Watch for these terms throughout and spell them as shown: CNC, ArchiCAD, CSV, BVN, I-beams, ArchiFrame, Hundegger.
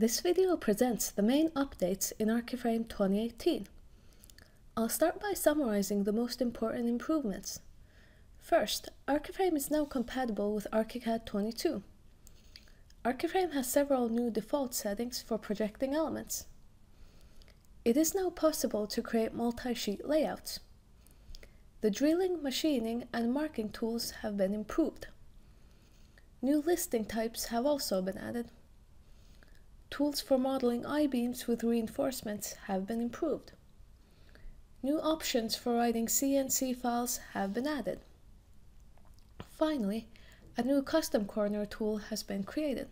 This video presents the main updates in ArchiFrame 2018. I'll start by summarizing the most important improvements. First, ArchiFrame is now compatible with ArchiCAD 22. ArchiFrame has several new default settings for projecting elements. It is now possible to create multi-sheet layouts. The drilling, machining, and marking tools have been improved. New listing types have also been added. Tools for modeling I-beams with reinforcements have been improved. New options for writing CNC files have been added. Finally, a new custom corner tool has been created.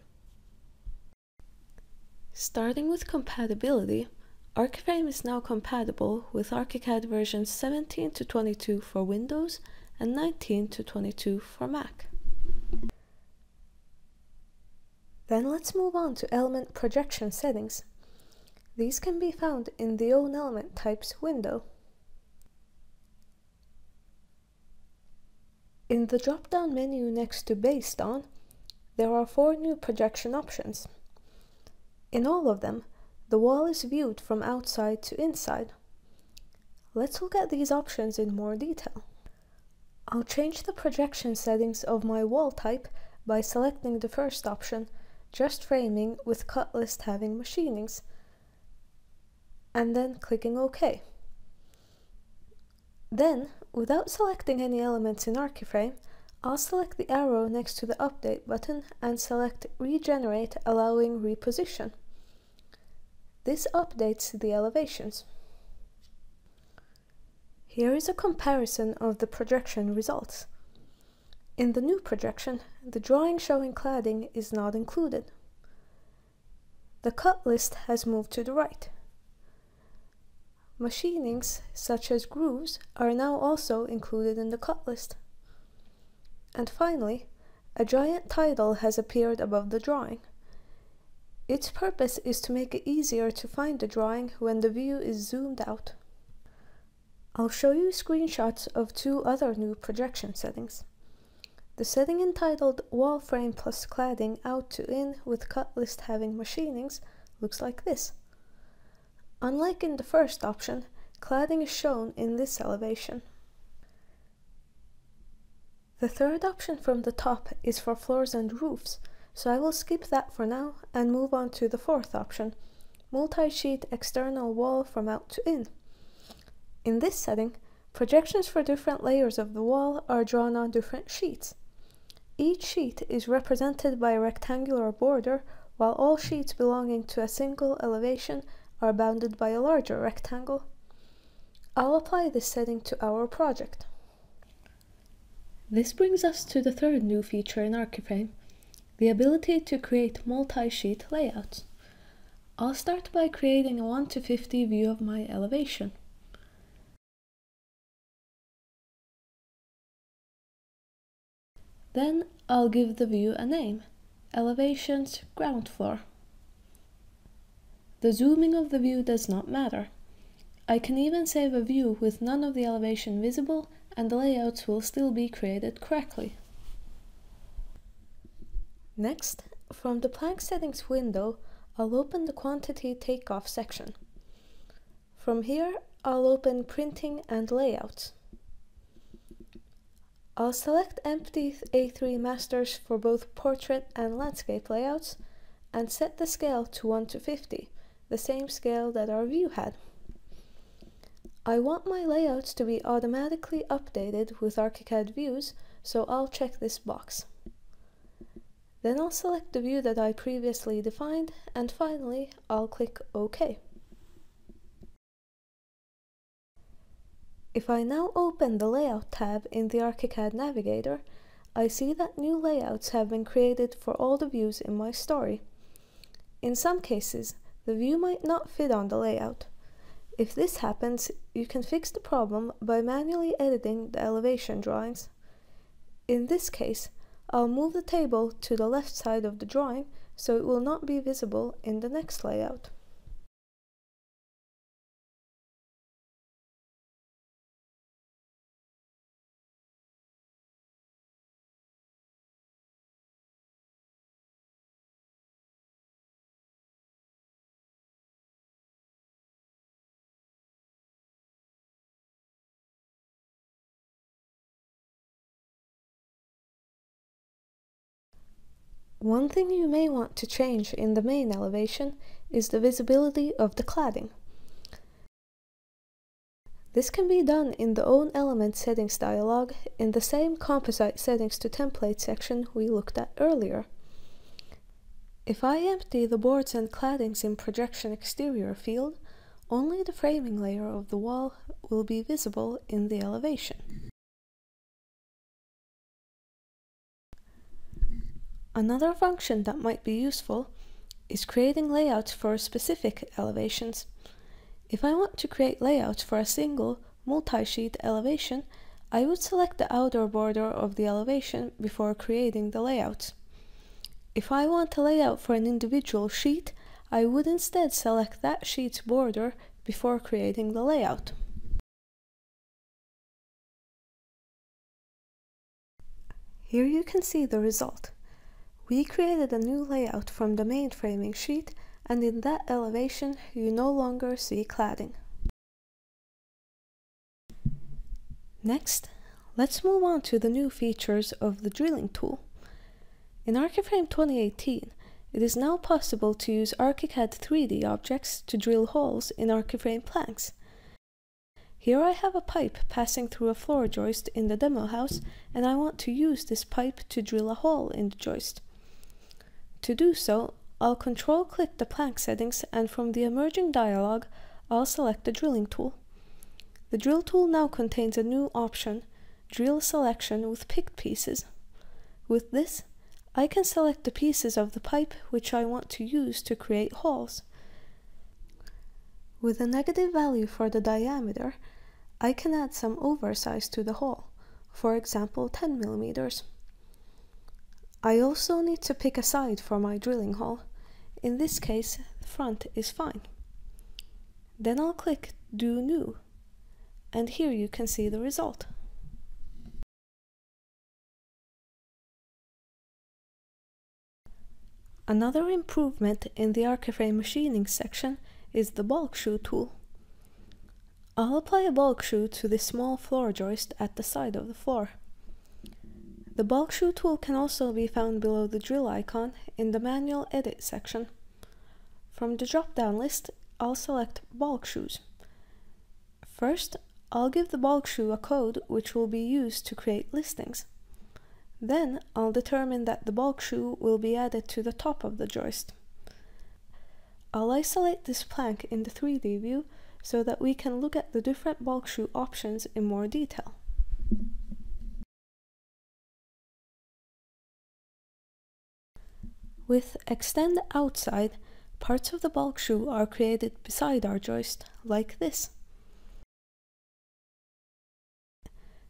Starting with compatibility, ArchiFrame is now compatible with ArchiCAD versions 17 to 22 for Windows and 19 to 22 for Mac. Then let's move on to element projection settings. These can be found in the Own Element Types window. In the drop-down menu next to Based On, there are four new projection options. In all of them, the wall is viewed from outside to inside. Let's look at these options in more detail. I'll change the projection settings of my wall type by selecting the first option, just framing with cut list having machinings, and then clicking OK. Then, without selecting any elements in ArchiFrame, I'll select the arrow next to the Update button and select Regenerate, allowing reposition. This updates the elevations. Here is a comparison of the projection results. In the new projection, the drawing showing cladding is not included. The cut list has moved to the right. Machinings, such as grooves, are now also included in the cut list. And finally, a giant title has appeared above the drawing. Its purpose is to make it easier to find the drawing when the view is zoomed out. I'll show you screenshots of two other new projection settings. The setting entitled Wall Frame plus Cladding Out to In with Cut List Having Machinings looks like this. Unlike in the first option, cladding is shown in this elevation. The third option from the top is for floors and roofs, so I will skip that for now and move on to the fourth option, multi-sheet external wall from out to in. In this setting, projections for different layers of the wall are drawn on different sheets. Each sheet is represented by a rectangular border, while all sheets belonging to a single elevation are bounded by a larger rectangle. I'll apply this setting to our project. This brings us to the third new feature in ArchiFrame, the ability to create multi-sheet layouts. I'll start by creating a 1 to 50 view of my elevation. Then I'll give the view a name, Elevations Ground Floor. The zooming of the view does not matter. I can even save a view with none of the elevation visible, and the layouts will still be created correctly. Next, from the Plank Settings window, I'll open the Quantity Takeoff section. From here, I'll open Printing and Layouts. I'll select empty A3 masters for both portrait and landscape layouts, and set the scale to 1 to 50. The same scale that our view had. I want my layouts to be automatically updated with ArchiCAD views, so I'll check this box. Then I'll select the view that I previously defined, and finally I'll click OK. If I now open the Layout tab in the ArchiCAD Navigator, I see that new layouts have been created for all the views in my story. In some cases, the view might not fit on the layout. If this happens, you can fix the problem by manually editing the elevation drawings. In this case, I'll move the table to the left side of the drawing so it will not be visible in the next layout. One thing you may want to change in the main elevation is the visibility of the cladding. This can be done in the Own Element Settings dialog in the same Composite Settings to Template section we looked at earlier. If I empty the boards and claddings in Projection Exterior field, only the framing layer of the wall will be visible in the elevation. Another function that might be useful is creating layouts for specific elevations. If I want to create layouts for a single, multi-sheet elevation, I would select the outer border of the elevation before creating the layout. If I want a layout for an individual sheet, I would instead select that sheet's border before creating the layout. Here you can see the result. We created a new layout from the main framing sheet, and in that elevation you no longer see cladding. Next, let's move on to the new features of the drilling tool. In Archiframe 2018, it is now possible to use ArchiCAD 3D objects to drill holes in Archiframe planks. Here I have a pipe passing through a floor joist in the demo house, and I want to use this pipe to drill a hole in the joist. To do so, I'll Control-click the plank settings, and from the emerging dialog, I'll select the drilling tool. The drill tool now contains a new option, Drill Selection with Picked Pieces. With this, I can select the pieces of the pipe which I want to use to create holes. With a negative value for the diameter, I can add some oversize to the hole, for example 10 millimeters. I also need to pick a side for my drilling hole. In this case, the front is fine. Then I'll click Do New, and here you can see the result. Another improvement in the Archiframe machining section is the bulk shoe tool. I'll apply a bulk shoe to the small floor joist at the side of the floor. The bulk shoe tool can also be found below the drill icon in the manual edit section. From the drop-down list, I'll select bulk shoes. First, I'll give the bulk shoe a code which will be used to create listings. Then, I'll determine that the bulk shoe will be added to the top of the joist. I'll isolate this plank in the 3D view so that we can look at the different bulk shoe options in more detail. With Extend Outside, parts of the bulk shoe are created beside our joist, like this.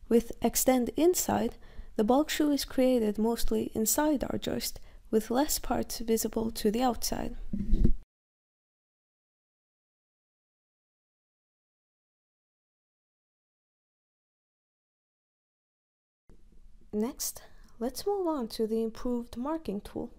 With Extend Inside, the bulk shoe is created mostly inside our joist, with less parts visible to the outside. Next, let's move on to the improved marking tool.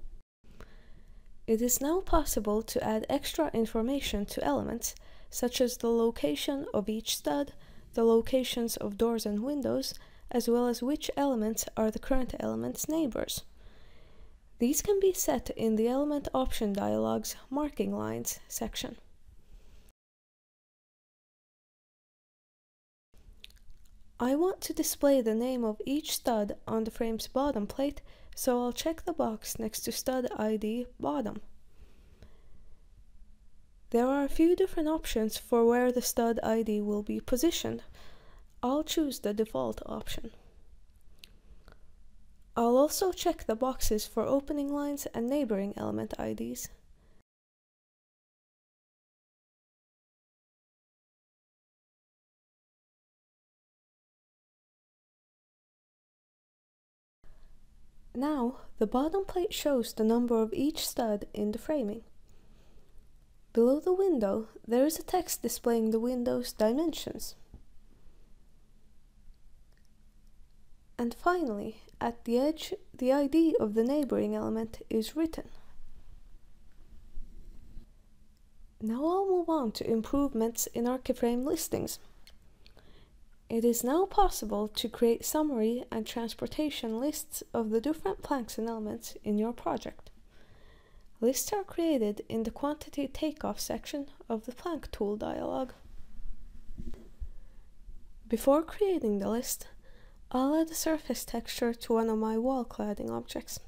It is now possible to add extra information to elements, such as the location of each stud, the locations of doors and windows, as well as which elements are the current element's neighbors. These can be set in the Element Option dialog's Marking Lines section. I want to display the name of each stud on the frame's bottom plate, so I'll check the box next to stud ID bottom. There are a few different options for where the stud ID will be positioned. I'll choose the default option. I'll also check the boxes for opening lines and neighboring element IDs. Now, the bottom plate shows the number of each stud in the framing. Below the window, there is a text displaying the window's dimensions. And finally, at the edge, the ID of the neighboring element is written. Now I'll move on to improvements in Archiframe listings. It is now possible to create summary and transportation lists of the different planks and elements in your project. Lists are created in the Quantity Takeoff section of the Plank Tool dialog. Before creating the list, I'll add a surface texture to one of my wall cladding objects.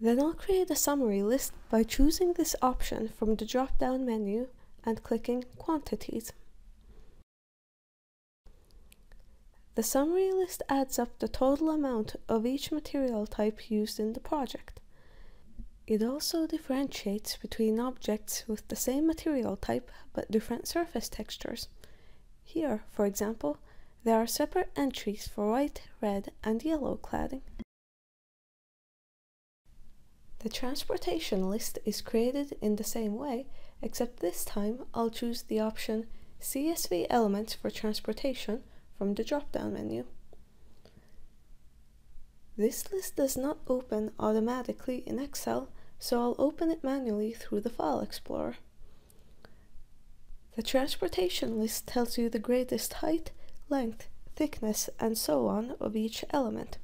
Then I'll create a summary list by choosing this option from the drop-down menu and clicking Quantities. The summary list adds up the total amount of each material type used in the project. It also differentiates between objects with the same material type but different surface textures. Here, for example, there are separate entries for white, red, and yellow cladding. The transportation list is created in the same way, except this time I'll choose the option CSV Elements for Transportation from the drop-down menu. This list does not open automatically in Excel, so I'll open it manually through the File Explorer. The transportation list tells you the greatest height, length, thickness, and so on of each element.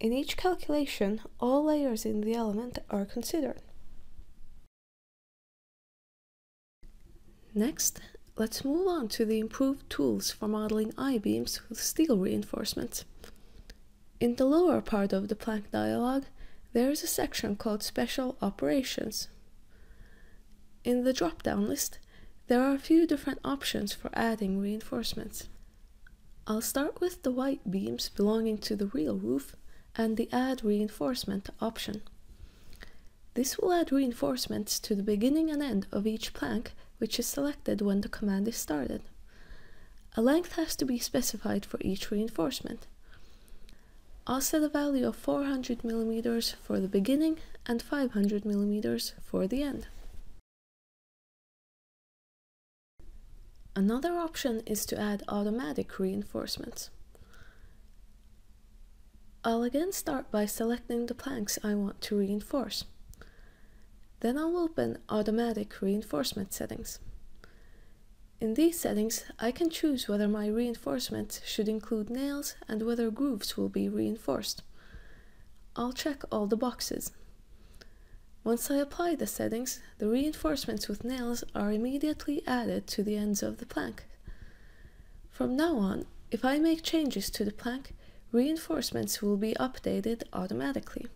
In each calculation, all layers in the element are considered. Next, let's move on to the improved tools for modeling I-beams with steel reinforcements. In the lower part of the plank dialog, there is a section called Special Operations. In the drop-down list, there are a few different options for adding reinforcements. I'll start with the white beams belonging to the real roof and the Add Reinforcement option. This will add reinforcements to the beginning and end of each plank, which is selected when the command is started. A length has to be specified for each reinforcement. I'll set a value of 400 mm for the beginning and 500 mm for the end. Another option is to add automatic reinforcements. I'll again start by selecting the planks I want to reinforce. Then I'll open Automatic Reinforcement settings. In these settings, I can choose whether my reinforcements should include nails and whether grooves will be reinforced. I'll check all the boxes. Once I apply the settings, the reinforcements with nails are immediately added to the ends of the plank. From now on, if I make changes to the plank, reinforcements will be updated automatically.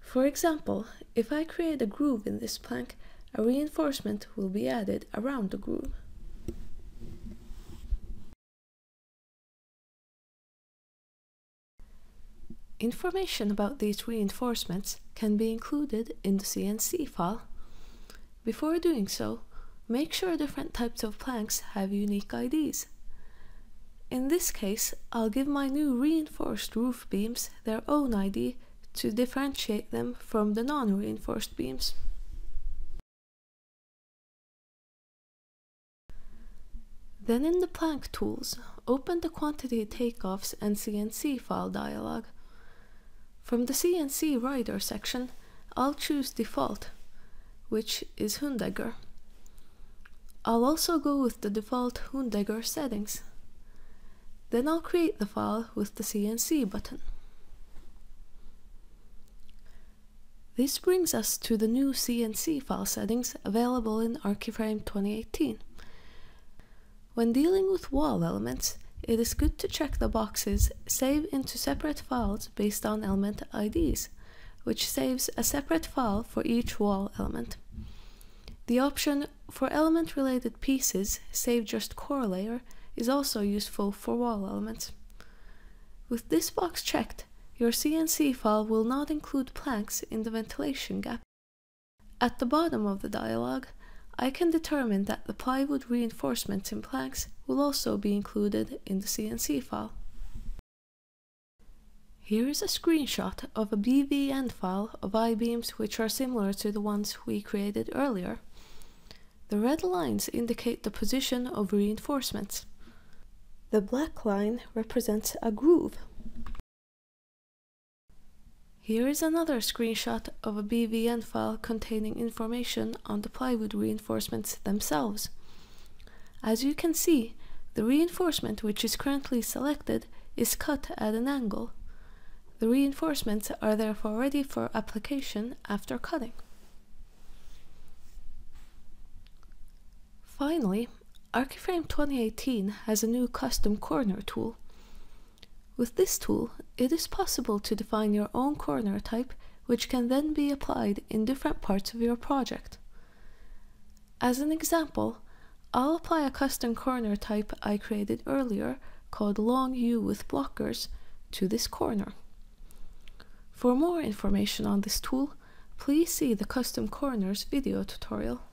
For example, if I create a groove in this plank, a reinforcement will be added around the groove. Information about these reinforcements can be included in the CNC file. Before doing so, make sure different types of planks have unique IDs. In this case, I'll give my new reinforced roof beams their own ID to differentiate them from the non-reinforced beams. Then in the Plank Tools, open the Quantity Takeoffs and CNC file dialog. From the CNC Rider section, I'll choose Default, which is Hundegger. I'll also go with the default Hundegger settings. Then I'll create the file with the CNC button. This brings us to the new CNC file settings available in Archiframe 2018. When dealing with wall elements, it is good to check the boxes Save into separate files based on element IDs, which saves a separate file for each wall element. The option for element-related pieces, Save just core layer, is also useful for wall elements. With this box checked, your CNC file will not include planks in the ventilation gap. At the bottom of the dialog, I can determine that the plywood reinforcements in planks will also be included in the CNC file. Here is a screenshot of a BVN file of I-beams which are similar to the ones we created earlier. The red lines indicate the position of reinforcements. The black line represents a groove. Here is another screenshot of a BVN file containing information on the plywood reinforcements themselves. As you can see, The reinforcement which is currently selected is cut at an angle. The reinforcements are therefore ready for application after cutting. Finally, ArchiFrame 2018 has a new custom corner tool. With this tool, it is possible to define your own corner type, which can then be applied in different parts of your project. As an example, I'll apply a custom corner type I created earlier, called Long U with Blockers, to this corner. For more information on this tool, please see the Custom Corners video tutorial.